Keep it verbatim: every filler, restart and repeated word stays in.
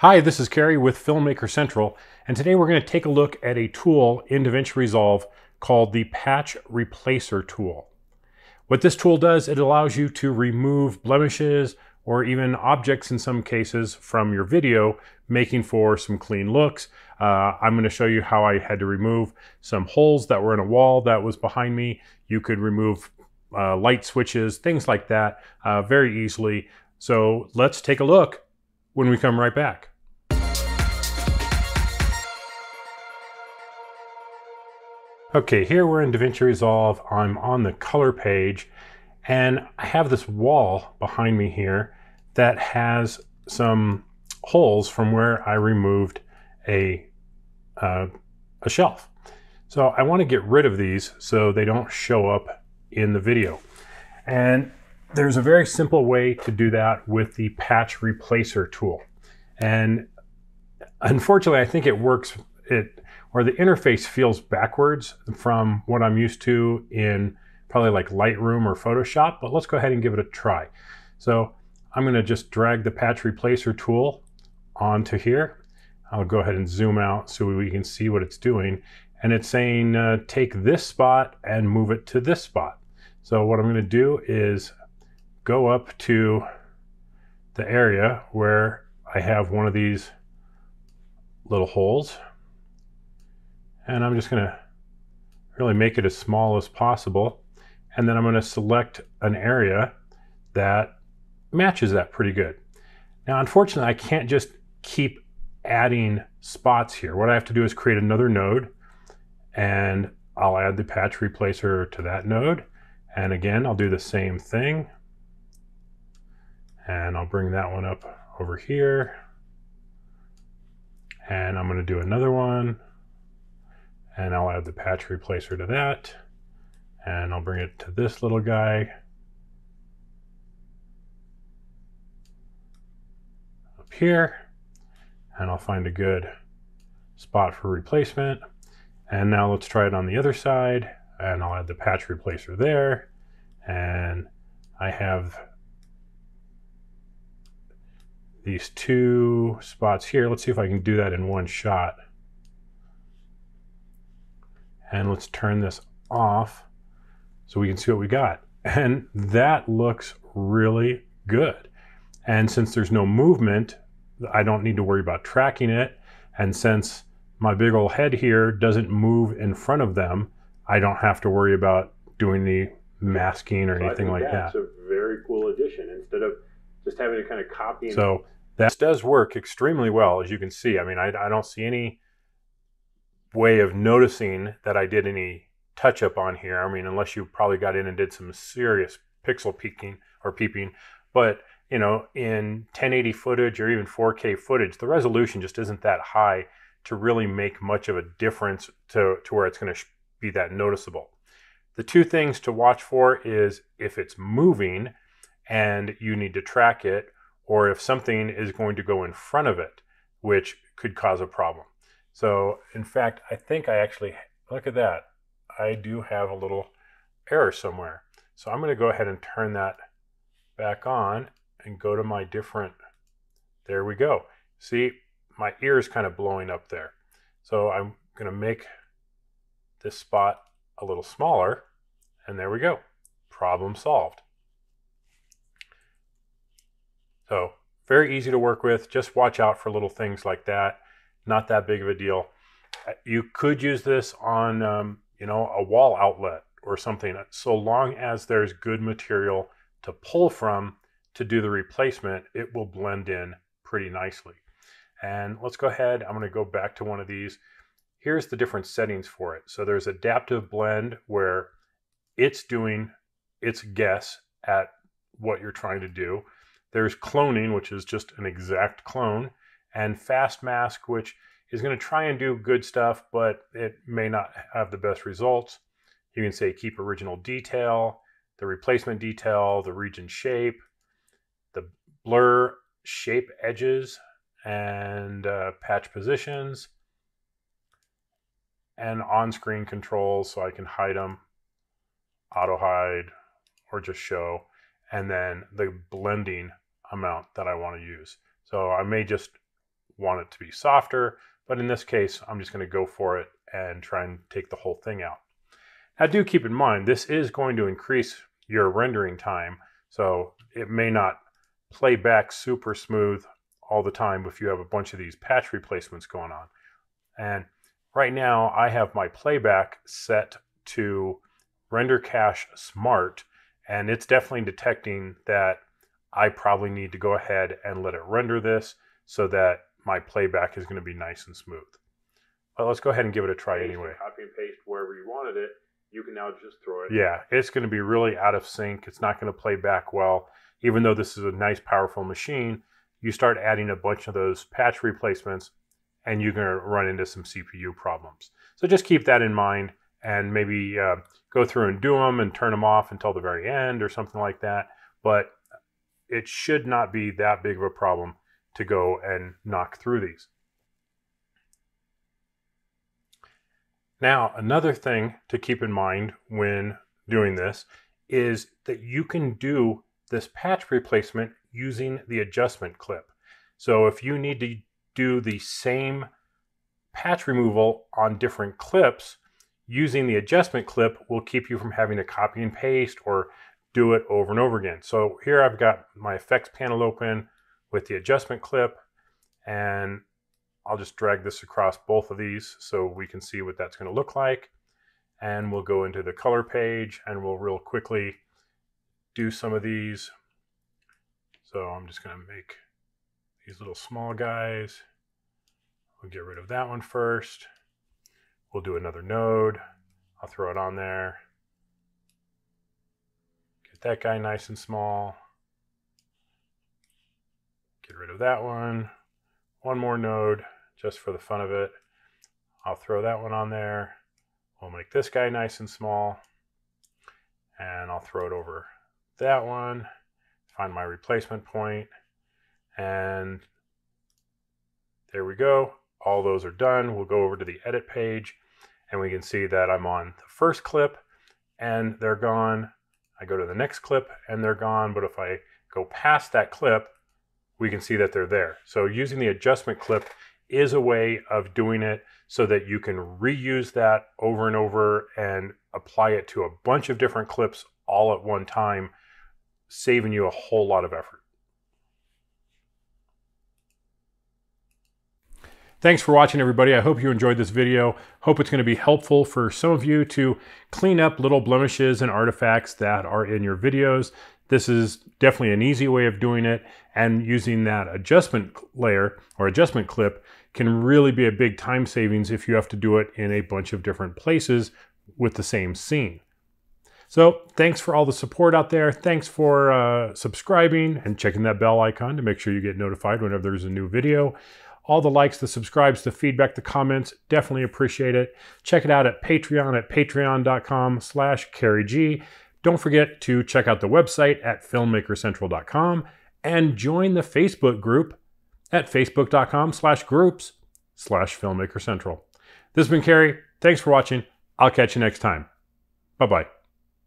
Hi, this is Kerry with Filmmaker Central, and today we're going to take a look at a tool in DaVinci Resolve called the Patch Replacer tool. What this tool does, it allows you to remove blemishes or even objects in some cases from your video, making for some clean looks. Uh, I'm going to show you how I had to remove some holes that were in a wall that was behind me. You could remove uh, light switches, things like that uh, very easily. So let's take a look when we come right back. Okay, here we're in DaVinci Resolve. I'm on the color page and I have this wall behind me here that has some holes from where I removed a, uh, a shelf. So I want to get rid of these so they don't show up in the video. And there's a very simple way to do that with the Patch Replacer tool. And unfortunately, I think it works, it or the interface feels backwards from what I'm used to in probably like Lightroom or Photoshop, but let's go ahead and give it a try. So I'm gonna just drag the Patch Replacer tool onto here. I'll go ahead and zoom out so we can see what it's doing. And it's saying, uh, take this spot and move it to this spot. So what I'm gonna do is go up to the area where I have one of these little holes. And I'm just gonna really make it as small as possible. And then I'm gonna select an area that matches that pretty good. Now, unfortunately, I can't just keep adding spots here. What I have to do is create another node, and I'll add the Patch Replacer to that node. And again, I'll do the same thing. And I'll bring that one up over here. And I'm gonna do another one. And I'll add the Patch Replacer to that. And I'll bring it to this little guy up here. And I'll find a good spot for replacement. And now let's try it on the other side. And I'll add the Patch Replacer there. And I have these two spots here. Let's see if I can do that in one shot. And let's turn this off so we can see what we got. And that looks really good. And since there's no movement, I don't need to worry about tracking it. And since my big old head here doesn't move in front of them, I don't have to worry about doing any masking or so anything like that's that. That's a very cool addition instead of just having to kind of copy. And so that does work extremely well, as you can see. I mean, I, I don't see any way of noticing that I did any touch up on here. I mean, unless you probably got in and did some serious pixel peeking or peeping, but you know, in ten eighty footage or even four K footage, the resolution just isn't that high to really make much of a difference to, to where it's going to be that noticeable. The two things to watch for is if it's moving and you need to track it, or if something is going to go in front of it, which could cause a problem. So in fact, I think I actually, look at that. I do have a little error somewhere. So I'm going to go ahead and turn that back on and go to my different, there we go. See, my ear is kind of blowing up there. So I'm going to make this spot a little smaller and there we go. Problem solved. So very easy to work with. Just watch out for little things like that. Not that big of a deal. You could use this on, um, you know, a wall outlet or something, so long as there's good material to pull from to do the replacement, it will blend in pretty nicely. And let's go ahead, I'm going to go back to one of these. Here's the different settings for it. So there's adaptive blend where it's doing its guess at what you're trying to do. There's cloning, which is just an exact clone. And fast mask, which is going to try and do good stuff, but it may not have the best results. You can say keep original detail, the replacement detail, the region shape, the blur shape edges, and uh, patch positions, and on-screen controls, so I can hide them, auto hide, or just show, and then the blending amount that I want to use. So I may just want it to be softer, but in this case, I'm just gonna go for it and try and take the whole thing out. Now do keep in mind, this is going to increase your rendering time, so it may not play back super smooth all the time if you have a bunch of these patch replacements going on. And right now I have my playback set to render cache smart, and it's definitely detecting that I probably need to go ahead and let it render this so that my playback is going to be nice and smooth. But let's go ahead and give it a try anyway. Copy and paste wherever you wanted it. You can now just throw it. Yeah, it's going to be really out of sync. It's not going to play back well. Even though this is a nice, powerful machine, you start adding a bunch of those patch replacements and you're going to run into some C P U problems. So just keep that in mind and maybe uh, go through and do them and turn them off until the very end or something like that. But it should not be that big of a problem to go and knock through these. Now, another thing to keep in mind when doing this is that you can do this patch replacement using the adjustment clip. So if you need to do the same patch removal on different clips, using the adjustment clip will keep you from having to copy and paste or do it over and over again. So here I've got my effects panel open with the adjustment clip, and I'll just drag this across both of these so we can see what that's going to look like. And we'll go into the color page and we'll real quickly do some of these. So I'm just going to make these little small guys. We'll get rid of that one first. We'll do another node. I'll throw it on there. Get that guy nice and small. Get rid of that one. One more node just for the fun of it. I'll throw that one on there. We'll make this guy nice and small. And I'll throw it over that one. Find my replacement point. And there we go. All those are done. We'll go over to the edit page and we can see that I'm on the first clip and they're gone. I go to the next clip and they're gone. But if I go past that clip, we can see that they're there. So using the adjustment clip is a way of doing it so that you can reuse that over and over and apply it to a bunch of different clips all at one time, saving you a whole lot of effort. Thanks for watching, everybody. I hope you enjoyed this video. Hope it's going to be helpful for some of you to clean up little blemishes and artifacts that are in your videos. This is definitely an easy way of doing it, and using that adjustment layer or adjustment clip can really be a big time savings if you have to do it in a bunch of different places with the same scene. So thanks for all the support out there. Thanks for uh, subscribing and checking that bell icon to make sure you get notified whenever there's a new video. All the likes, the subscribes, the feedback, the comments, definitely appreciate it. Check it out at Patreon at patreon dot com slash Kerry G. Don't forget to check out the website at filmmaker central dot com and join the Facebook group at facebook dot com slash groups slash filmmaker central. This has been Kerry. Thanks for watching. I'll catch you next time. Bye-bye.